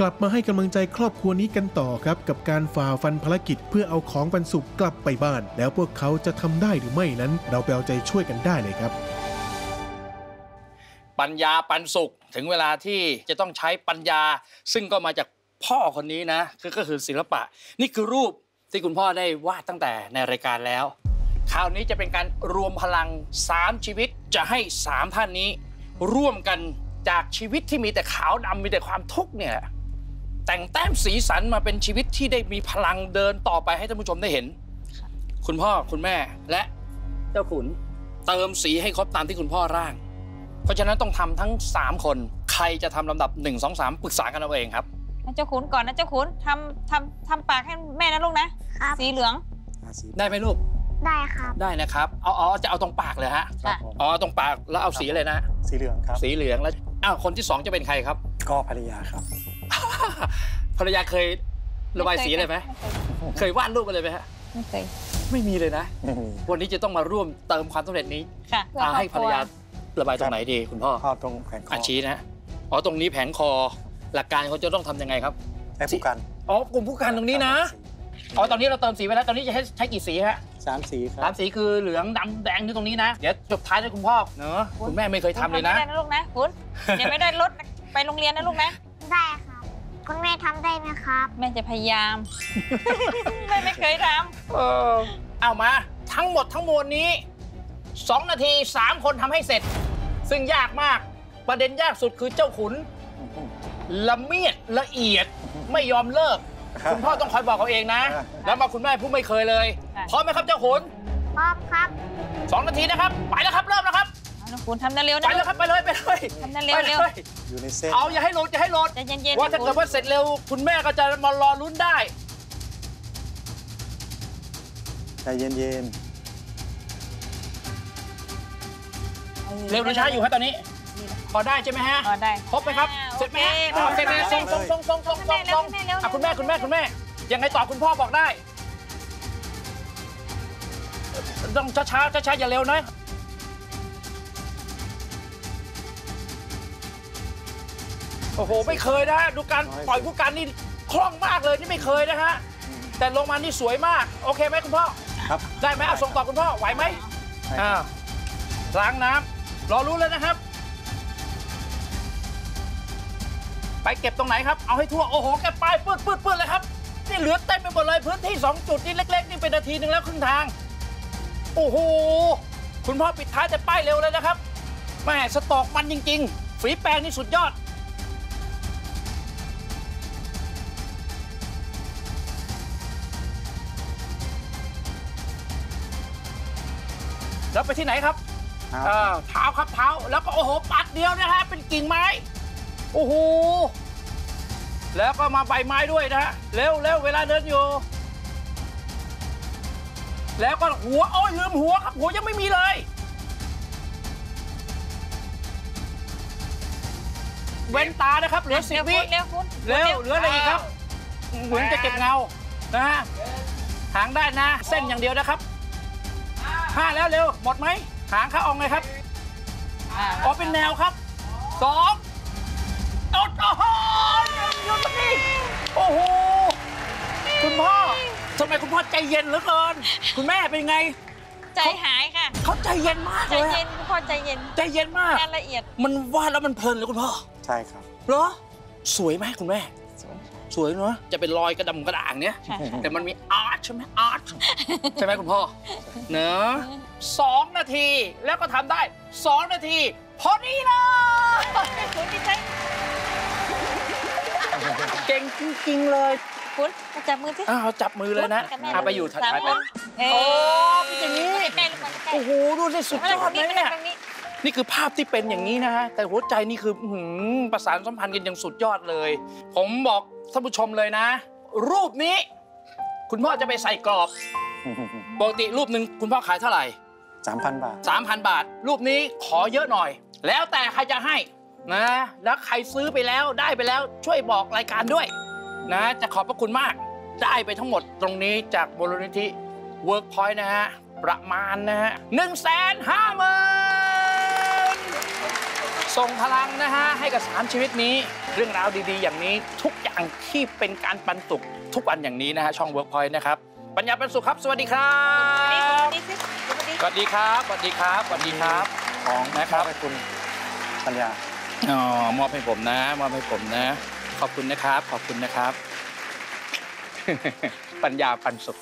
กลับมาให้กำลังใจครอบครัวนี้กันต่อครับกับการฝ่าฟันภารกิจเพื่อเอาของบรรจุกลับไปบ้านแล้วพวกเขาจะทำได้หรือไม่นั้นเราไปเอาใจช่วยกันได้เลยครับปัญญาปันสุขถึงเวลาที่จะต้องใช้ปัญญาซึ่งก็มาจากพ่อคนนี้นะก็คือศิลปะนี่คือรูปที่คุณพ่อได้วาดตั้งแต่ในรายการแล้วคราวนี้จะเป็นการรวมพลัง3ชีวิตจะให้3ท่านนี้ร่วมกันจากชีวิตที่มีแต่ขาวดำมีแต่ความทุกข์เนี่ยแต่งแต้มสีสันมาเป็นชีวิตที่ได้มีพลังเดินต่อไปให้ท่านผู้ชมได้เห็นคุณพ่อคุณแม่และเจ้าขุนเติมสีให้ครบตามที่คุณพ่อร่างเพราะฉะนั้นต้องทำทั้ง3คนใครจะทำลำดับ1 2 3ปรึกษากันเอาเองครับเจ้าขุนก่อนนะเจ้าขุนทำปากให้แม่นะลูกนะสีเหลืองได้ไหมลูกได้ครับได้นะครับอ๋อจะเอาตรงปากเลยฮะอ๋อตรงปากแล้วเอาสีอะไรนะสีเหลืองครับสีเหลืองแล้วอ้าวคนที่2จะเป็นใครครับก็ภรรยาครับภรรยาเคยระบายสีอะไรไหมเคยวาดรูปอะไรไหมฮะไม่เคยไม่มีเลยนะวันนี้จะต้องมาร่วมเติมความสำเร็จนี้ให้ภรรยาระบายตรงไหนดีคุณพ่อตรงแผงคอชี้นะอ๋อตรงนี้แผงคอหลักการเขาจะต้องทำยังไงครับใช้ผู้กันอ๋อกลุ่มผู้กันตรงนี้นะอ๋อตอนนี้เราเติมสีไปแล้วตอนนี้จะใช้กี่สีฮะ3 สีครับ3 สีคือเหลืองดำแดงที่ตรงนี้นะเดี๋ยวจบท้ายด้วยคุณพ่อเนอะคุณแม่ไม่เคยทำเลยนะไม่ได้นะลูกนะคุณเดี๋ยวไม่ได้รถไปโรงเรียนนะลูกนะได้ครับคุณแม่ทำได้ไหมครับแม่จะพยายามไม่เคยทำเอามาทั้งหมดทั้งมวลนี้2 นาที3 คนทำให้เสร็จซึ่งยากมากประเด็นยากสุดคือเจ้าขุนละเมียดละเอียดไม่ยอมเลิกคุณพ่อต้องคอยบอกเขาเองนะแล้วมาคุณแม่ผู้ไม่เคยเลยพร้อมไหมครับเจ้าขุนพร้อมครับ2 นาทีนะครับไปแล้วครับเริ่มแล้วครับขุนทำได้เร็วนะไปเลยครับไปเลยไปเลยทำได้เร็วอยู่ในเส้นเอาอย่าให้หลุดอย่าให้หลุดว่าถ้าเกิดว่าเสร็จเร็วคุณแม่ก็จะมารอลุ้นได้ใจเย็นๆเร็วหรือช้าอยู่ครับตอนนี้พอได้ใช่ไหมฮะพอได้ครบไหมครับเสร็จไหมเสร็จเลยส่งอ่ะคุณแม่ยังไงต่อคุณพ่อบอกได้ต้องช้าอย่าเร็วนะโอ้โหไม่เคยนะฮะดูการปล่อยผู้การนี่คล่องมากเลยที่ไม่เคยนะฮะแต่ลงมานี่สวยมากโอเคไหมคุณพ่อครับได้ไหมเอาส่งต่อคุณพ่อไหวไหมล้างน้ำรอรู้เลยนะครับไปเก็บตรงไหนครับเอาให้ทั่วโอ้โหแกไปปื้ดเลยครับนี่เหลือเต็มไปหมดเลยพื้นที่2 จุดนี่เล็กๆนี่เป็นนาทีนึงแล้วครึ่งทางโอ้โหคุณพ่อปิดท้ายแต่ป้ายเร็วเลยนะครับแม่สตอกมันจริงๆฝีแปรงนี่สุดยอดแล้วไปที่ไหนครับเท้าครับเท้าแล้วก็โอ้โหปัดเดียวนะฮะเป็นกิ่งไม้โอ้โหแล้วก็มาใบไม้ด้วยนะฮะเร็วเวลาเดินอยู่แล้วก็หัวโอ้ยลืมหัวครับหัวยังไม่มีเลยเว้นตานะครับเหลือ10 วิเร็วเหลืออะไรอีกครับเหมือนจะเก็บเงานะฮะหางได้นะเส้นอย่างเดียวนะครับ5แล้วเร็วหมดไหมหางข้าออกไงครับอ๋อเป็นแนวครับ2โอ้โหอยู่ตรงนี้โอ้โหคุณพ่อทำไมคุณพ่อใจเย็นเหลือเกินคุณแม่เป็นไงใจหายค่ะเขาใจเย็นมากเลยใจเย็นคุณพ่อใจเย็นมากละเอียดมันวาดแล้วมันเพลินเลยคุณพ่อใช่ครับเหรอสวยไหมคุณแม่สวยเนอะจะเป็นรอยกระดำกระด่างเนี้ยแต่มันมีอาร์ตใช่ไหมอาร์ตใช่ไหมคุณพ่อเนอะ2 นาทีแล้วก็ทำได้2 นาทีพอดีเลยคุณดีใจเก่งจริงๆเลยคุณจับมือที่เอาจับมือเลยนะเอาไปอยู่ถัดไปโอ้เป็นอย่างนี้โอ้โหดูสิสุดยอดเลยเนี่ยนี่คือภาพที่เป็นอย่างนี้นะฮะแต่หัวใจนี่คือประสานสัมพันธ์กันอย่างสุดยอดเลยผมบอกท่านผู้ชมเลยนะรูปนี้คุณพ่อจะไปใส่กรอบปกติรูปหนึ่งคุณพ่อขายเท่าไหร่ 3,000 บาท 3,000 บาทรูปนี้ขอเยอะหน่อยแล้วแต่ใครจะให้นะแล้วใครซื้อไปแล้วได้ไปแล้วช่วยบอกรายการด้วยนะจะขอบพระคุณมากได้ไปทั้งหมดตรงนี้จากมูลนิธิเวิร์กพอยต์นะฮะประมาณนะฮะ 150,000 ส่งพลังนะฮะให้กับ3 ชีวิตนี้ เรื่องราวดีๆอย่างนี้ทุกอย่างที่เป็นการปันสุขทุกวันอย่างนี้นะฮะช่อง Workpoint นะครับปัญญาปันสุขครับสวัสดีครับสวัสดีครับสวัสดีครับสวัสดีครับของนะครับให้คุณปัญญาอ๋อมอบให้ผมนะมอบให้ผมนะขอบคุณนะครับขอบคุณนะครับปัญญาปันสุข